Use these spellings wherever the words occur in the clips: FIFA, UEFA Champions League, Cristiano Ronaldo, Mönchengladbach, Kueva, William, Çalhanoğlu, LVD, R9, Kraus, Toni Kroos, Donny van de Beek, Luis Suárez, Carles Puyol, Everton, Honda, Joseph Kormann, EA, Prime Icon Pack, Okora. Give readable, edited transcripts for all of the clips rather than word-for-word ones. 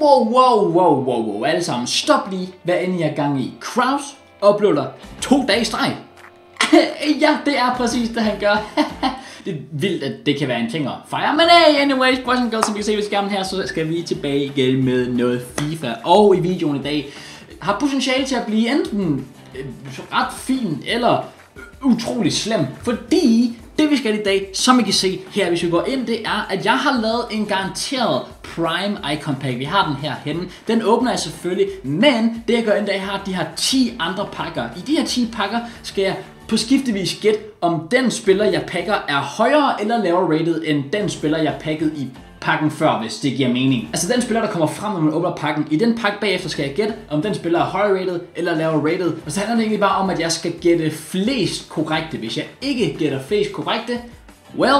Wow, alle sammen, stop lige, hvad end I er gang i. Kraus uploader 2 dage i streg. Ja, det er præcis det, han gør. Det er vildt, at det kan være en ting at fejre. Men hey, anyways, boys and girls, som I kan se ved skærmen her, så skal vi tilbage igen med noget FIFA. Og i videoen i dag har potentiale til at blive enten ret fin eller utrolig slem, fordi det vi skal i dag, som I kan se her, hvis vi går ind, det er, at jeg har lavet en garanteret Prime Icon Pack. Vi har den her henne. Den åbner jeg selvfølgelig, men det jeg gør endda, jeg har de her 10 andre pakker. I de her 10 pakker skal jeg på skiftevis gætte, om den spiller, jeg pakker, er højere eller lavere rated, end den spiller, jeg pakkede i pakken før, hvis det giver mening. Altså den spiller, der kommer frem, når man åbner pakken. I den pakke bagefter skal jeg gætte, om den spiller er højere rated eller lavere rated. Og så handler det egentlig bare om, at jeg skal gætte flest korrekte. Hvis jeg ikke gætter flest korrekte, well,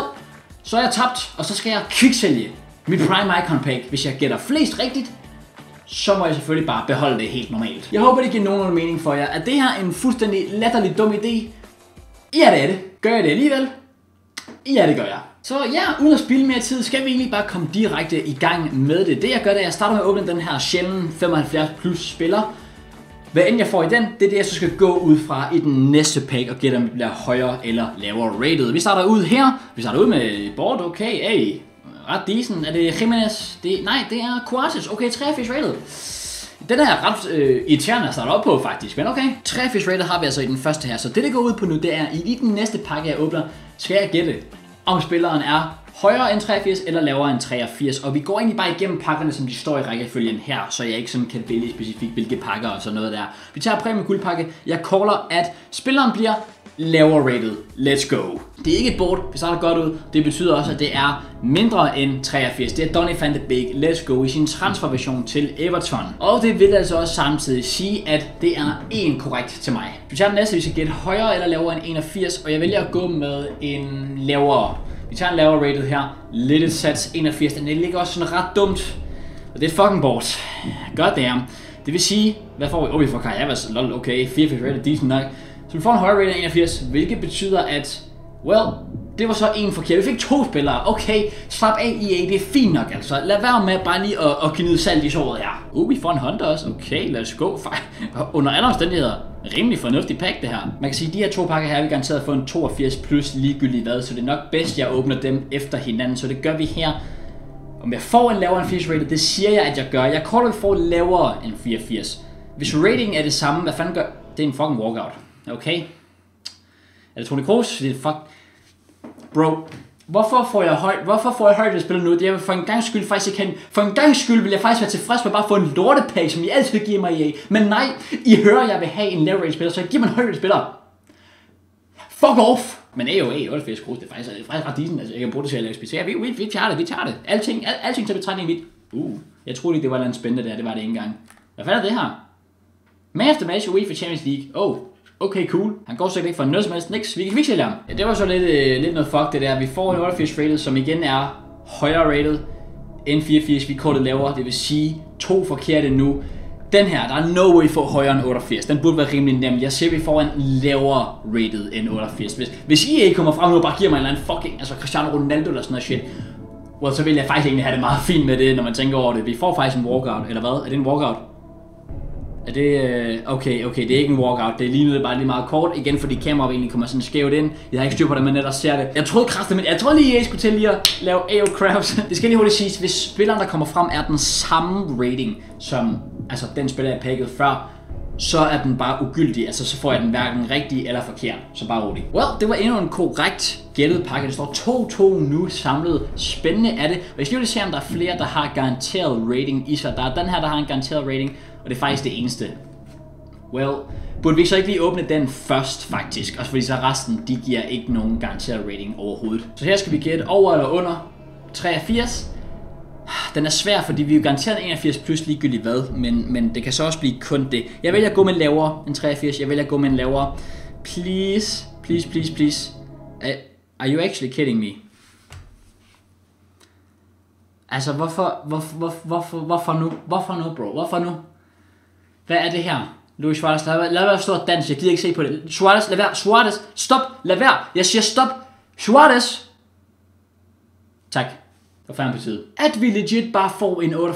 så er jeg tabt, og så skal jeg kviksælge mit Prime Icon Pack. Hvis jeg gætter flest rigtigt, så må jeg selvfølgelig bare beholde det helt normalt. Jeg håber, det giver nogen mening for jer. Er det her en fuldstændig latterlig dum idé? Ja, det er det. Gør jeg det alligevel? Ja, det gør jeg. Så ja, uden at spilde mere tid, skal vi egentlig bare komme direkte i gang med det. Det jeg gør, det er, at jeg starter med at åbne den her sjældne 75 plus spiller. Hvad end jeg får i den, det er det, jeg så skal gå ud fra i den næste pack og gætte, om det bliver højere eller lavere rated. Vi starter ud her. Vi starter ud med board, okay, hey. Ret decent. Er det Jimenez? Nej, det er Quartes. Okay, 83 rated. Den er ret irriterende at starte op på faktisk, men okay. 83 rated har vi altså i den første her, så det går ud på nu, det er, at i den næste pakke, jeg åbner, skal jeg gætte, om spilleren er højere end 83 eller lavere end 83. Og vi går egentlig bare igennem pakkerne, som de står i rækkefølgen her, så jeg ikke sådan kan vælge specifikt, hvilke pakker og sådan noget der. Vi tager præmie guldpakke. Jeg caller, at spilleren bliver lavere rated. Let's go. Det er ikke et board, vi starter godt ud. Det betyder også, at det er mindre end 83. Det er Donny van de Beek, let's go, i sin transferversion til Everton. Og det vil altså også samtidig sige, at det er en korrekt til mig. Vi tager den næste, vi skal gætte højere eller lavere end 81, og jeg vælger at gå med en lavere. Vi tager en lavere rated her. Lidt et sats 81, den ligger også sådan ret dumt. Og det er fucking board. Godt det er. Det vil sige, hvad får vi? Vi får Carles, lol, okay, 84 rated, decent nok. Så vi får en højere rated end 81, hvilket betyder, at well, det var så en forkert. Vi fik 2 spillere. Okay, slap af EA, det er fint nok altså. Lad være med bare lige at give noget salt i såret her. Vi får en Honda også. Okay, lad os gå. Under alle omstændigheder, rimelig fornuftig pakke det her. Man kan sige, at de her 2 pakker her, vi garanteret få en 82 plus ligegyldigt hvad. Så det er nok bedst, jeg åbner dem efter hinanden. Så det gør vi her. Om jeg får en lavere end 84 rated, det siger jeg, at jeg gør. Jeg korter, at vi får lavere end 84. Hvis rating er det samme, hvad fanden gør? Det er en fucking walkout. Okay. Er det Toni Kroos? Det er fuck. Bro, hvorfor får jeg højt at spille nu? Det er for en gangs skyld faktisk ikke. For en gangs skyld vil jeg faktisk være tilfreds med bare at få en lortepakke, som I altid giver mig i. Men nej, I hører, jeg vil have en leverage spiller, så jeg giver mig en højt spiller. Fuck off! Men AOA, 88 kroner, det er faktisk ret decent, altså jeg kan bruge det til at lave spil. Vi tager det. Alting til betragtning vidt. Jeg troede ikke, det var noget spændende der, det var det ikke engang. Hvad fanden er det her? Man of the match, UEFA Champions League. Okay, cool. Han går sikkert ikke for noget som helst. Niks. Vi kan kviksælge ham. Ja, det var så lidt noget fuck det der. Vi får en 88 rated, som igen er højere rated end 84. Vi kortet lavere. Det vil sige 2 forkerte nu. Den her, der er no way for højere end 88. Den burde være rimelig nem. Jeg siger, vi får en lavere rated end 88. Hvis I ikke kommer frem nu og bare giver mig en eller anden fucking, altså Cristiano Ronaldo eller sådan noget shit, well, så vil jeg faktisk egentlig have det meget fint med det, når man tænker over det. Vi får faktisk en walkout, eller hvad? Er det en walkout? Er det... Okay, det er ikke en walkout. Det lignede bare lige meget kort. Igen, fordi kameraet egentlig kommer sådan skævt ind. Jeg har ikke styr på det, men netop ser det. Jeg troede lige, jeg skulle til lige at lave AO Crafts. Det skal lige hurtigt siges, hvis spilleren, der kommer frem, er den samme rating som altså den spiller, jeg pakkede før, så er den bare ugyldig. Altså, så får jeg den hverken rigtig eller forkert. Så bare rolig. Well, det var endnu en korrekt gættet pakke. Det står 2-2 nu samlet. Spændende er det. Og jeg skal lige se, om der er flere, der har garanteret rating i sig. Der er den her, der har en garanteret rating. Og det er faktisk det eneste. Well, burde vi så ikke lige åbne den først faktisk? Også fordi så resten, de giver ikke nogen garanteret rating overhovedet. Så her skal vi gætte over eller under 83. Den er svær, fordi vi er jo garanteret 81 plus ligegyldigt hvad, men det kan så også blive kun det. Jeg vælger at gå med en lavere end 83, jeg vælger at gå med en lavere. Please. Are you actually kidding me? Altså hvorfor nu bro, hvorfor nu? Hvad er det her? Luis Suárez, lad være at stå og danse, jeg gider ikke se på det. Suárez, lad være, Suárez, stop, lad være, jeg siger stop, Suárez! Tak, det var fandme på tide. At vi legit bare får en 8...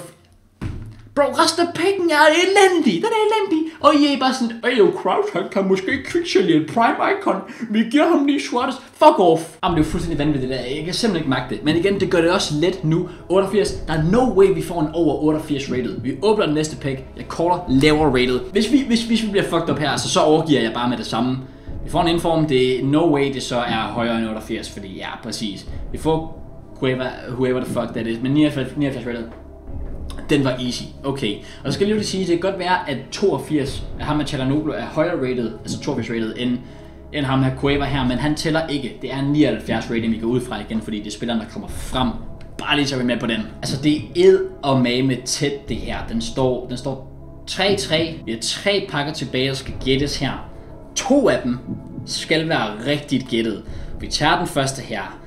Bro, resten af pikken er elendig. Den er elendig. Og I er bare sådan, Ayo, Kraus, han kan måske kviksælge en prime icon. Vi giver ham lige Suárez. Fuck off. Jamen, det er fuldstændig vanvittigt det der. Jeg kan simpelthen ikke magte det. Men igen, det gør det også let nu. 88. Der er no way, vi får en over 88 rated. Vi åbner den næste pick. Jeg caller lavere rated. Hvis vi bliver fucked up her, altså, så overgiver jeg bare med det samme. Vi får en inform. Det er no way, det så er højere end 88. Fordi ja, præcis. Vi får Kueva, whoever the fuck that is. Men 89 rated. Den var easy, okay. Og så skal jeg lige sige, at det kan godt være, at 82 af ham af Çalhanoğlu er højere rated, altså 82 rated, end ham her Kueva her, men han tæller ikke. Det er 79 rating, vi går ud fra igen, fordi det er spilleren, der kommer frem. Bare lige så vi med på den. Altså, det er ed og mame tæt, det her. Den står 3-3. Vi har 3 pakker tilbage, der skal gættes her. 2 af dem skal være rigtigt gættet. Vi tager den første her.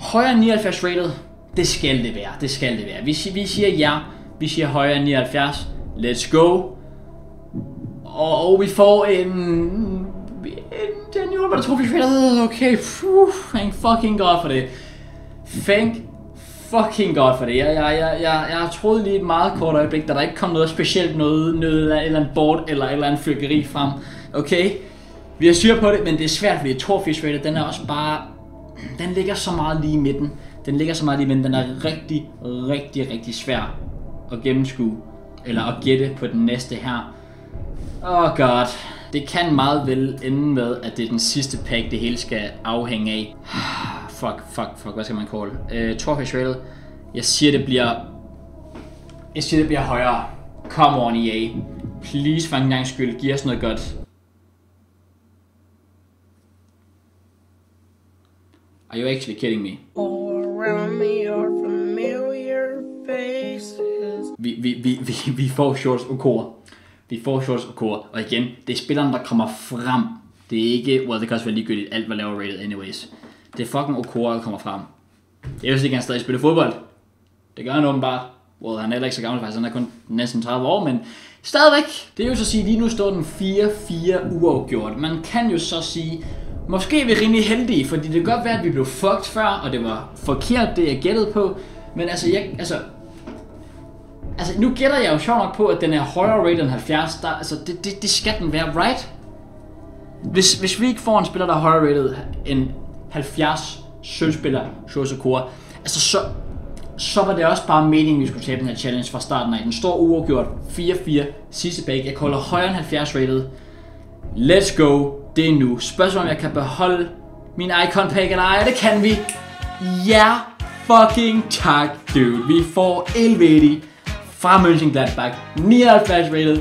Højere 79 rated. Det skal det være, det skal det være. Vi siger ja, vi siger højere end 79. Let's go. Og vi får den jord, hvor der tror vi spiller. Okay, thank fucking god for det. Thank fucking god for det. Jeg troede lige et meget kort øjeblik, da der ikke kom noget specielt noget af et eller andet board eller et eller andet fyrkeri frem. Okay, vi har styr på det, men det er svært, fordi Torfish rated, den er også bare, den ligger så meget lige i midten. Den ligger så meget lige, men den er rigtig svær at gennemskue, eller at gætte på den næste her. Oh god, det kan meget vel ende med, at det er den sidste pack, det hele skal afhænge af. Fuck, hvad skal man kalde? Torfish rated. Jeg siger det bliver højere. Come on EA. Please for en gangs skyld, giv os noget godt. Are you actually kidding me? Vi får shorts og kor. Og igen, det er spilleren, der kommer frem. Det er ikke, well, det kan også være ligegyldigt, alt var lavere rated anyways. Det er fucking Okora, der kommer frem. Jeg vil ikke, han stadig spiller fodbold. Det gør han åbenbart. Well, han er heller ikke så gammel, faktisk. Han er kun næsten 30 år, men stadigvæk. Det er jo så at sige, lige nu står den 4-4 uafgjort. Man kan jo så sige, måske er vi rimelig heldige, fordi det kan godt være, at vi blev fucked før, og det var forkert, det jeg gættede på. Men altså, nu gætter jeg jo sjovt nok på, at den er højere rated end 70. Der, altså, det skal den være, right? Hvis vi ikke får en spiller, der er højere rated end 70, sølvspiller, Joseph Kormann, altså så var det også bare meningen, vi skulle tage den her challenge fra starten af. Den står uafgjort, 4-4, sidste bag. Jeg kolder højere end 70 rated. Let's go. Det er nu. Spørgsmålet, om jeg kan beholde min icon pack eller ej, det kan vi. Ja, fucking tak, dude. Vi får LVD fra Mönchengladbach. 79 rated.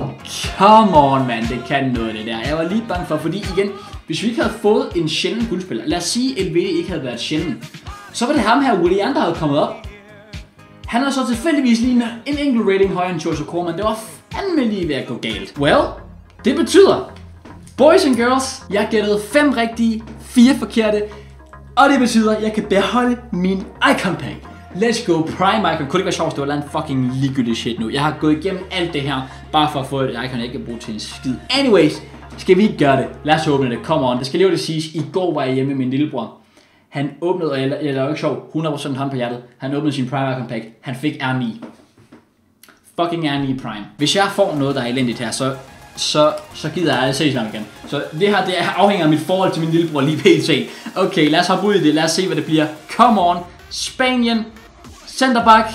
Come on, man. Det kan noget, det der. Jeg var lige bange for, fordi igen, hvis vi ikke havde fået en sjælden guldspiller, lad os sige, at LVD ikke havde været sjælden, så var det ham her, William, der havde kommet op. Han har så tilfældigvis lige en enkelt rating højere end Joseph Kormann. Det var fandme lige ved at gå galt. Well, det betyder, boys and girls, jeg gættede 5 rigtige, 4 forkerte, og det betyder, at jeg kan beholde min icon pack. Let's go, prime icon. Kunne det ikke være sjovt, det var en fucking ligegyldig shit nu. Jeg har gået igennem alt det her, bare for at få et icon, jeg ikke kan bruge til en skid. Anyways, skal vi ikke gøre det? Lad os åbne det, come on. Det skal lige det siges, i går var jeg hjemme med min lillebror. Han åbnede, og jeg laver ikke sjov, 100% hånd på hjertet. Han åbnede sin prime icon pack, han fik R9. Fucking R9 prime. Hvis jeg får noget, der er elendigt her, så gider jeg aldrig se sammen igen. Så det her, det afhænger af mit forhold til min lillebror lige pt. Okay, lad os hoppe ud i det. Lad os se, hvad det bliver. Come on. Spanien. Centerback.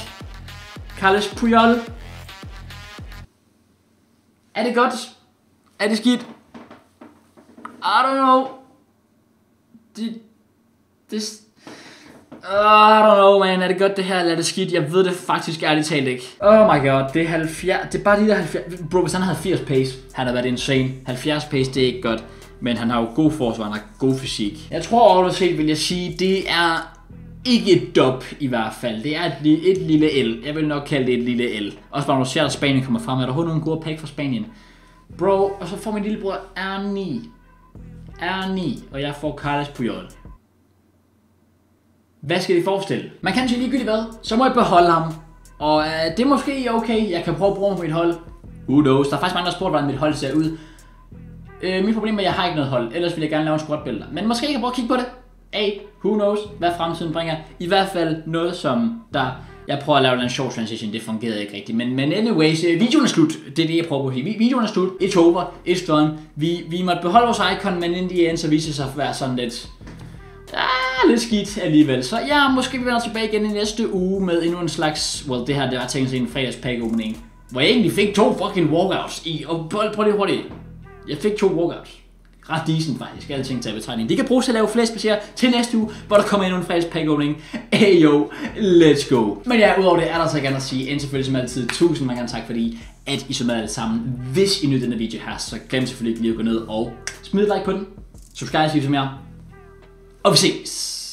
Carles Puyol. Er det godt? Er det skidt? I don't know. I don't know, man. Er det godt det her, eller er det skidt? Jeg ved det faktisk ærligt talt ikke. Oh my god, det er 70. Det er bare de der 70. Bro, hvis han havde 80 pace, han havde været insane. 70 pace, det er ikke godt. Men han har jo god forsvar, han har god fysik. Jeg tror overalt set, vil jeg sige, det er ikke et dub i hvert fald. Det er et lille L. Jeg vil nok kalde det et lille L. Også bare når du ser, at Spanien kommer frem. Er der overhovedet nogle gode pack fra Spanien? Bro, og så får min lillebror R9. Og jeg får Carles Puyol. Hvad skal det forestille? Man kan sige ligegyldigt hvad, så må jeg beholde ham. Og det er måske okay, jeg kan prøve at bruge ham på mit hold. Who knows? Der er faktisk mange, der har spurgt, hvordan mit hold ser ud. Mit problem er, at jeg har ikke noget hold, ellers vil jeg gerne lave en squad-billeder. Men måske jeg kan prøve at kigge på det. Hey, who knows, hvad fremtiden bringer. I hvert fald noget, som der Jeg prøver at lave en short transition, det fungerede ikke rigtigt. Men anyways, videoen er slut. Det er det, jeg prøver at sige. Videoen er slut. It's over. It's done. Vi måtte beholde vores icon, men inden de end, så viste sig at være sådan lidt... lidt skidt alligevel. Så ja, måske vi vender tilbage igen i næste uge med endnu en slags... Well, det her, det var tænkt sig en fredags pack opening, hvor jeg egentlig fik 2 fucking walkouts i. Og prøv det hurtigt. Jeg fik 2 walkouts. Ret decent faktisk, alting tager betragtning. Det kan bruges til at lave flashbaserer til næste uge, hvor der kommer endnu en fredags pack-opening. Ayo, let's go. Men ja, udover det er der så gerne at sige, end selvfølgelig som altid, tusind mange gange tak fordi, at I så med alle sammen. Hvis I nyder denne video her, så glem selvfølgelig ikke lige at gå ned og smid et like på den. Subscribe, hvis I som jeg. Og vi ses.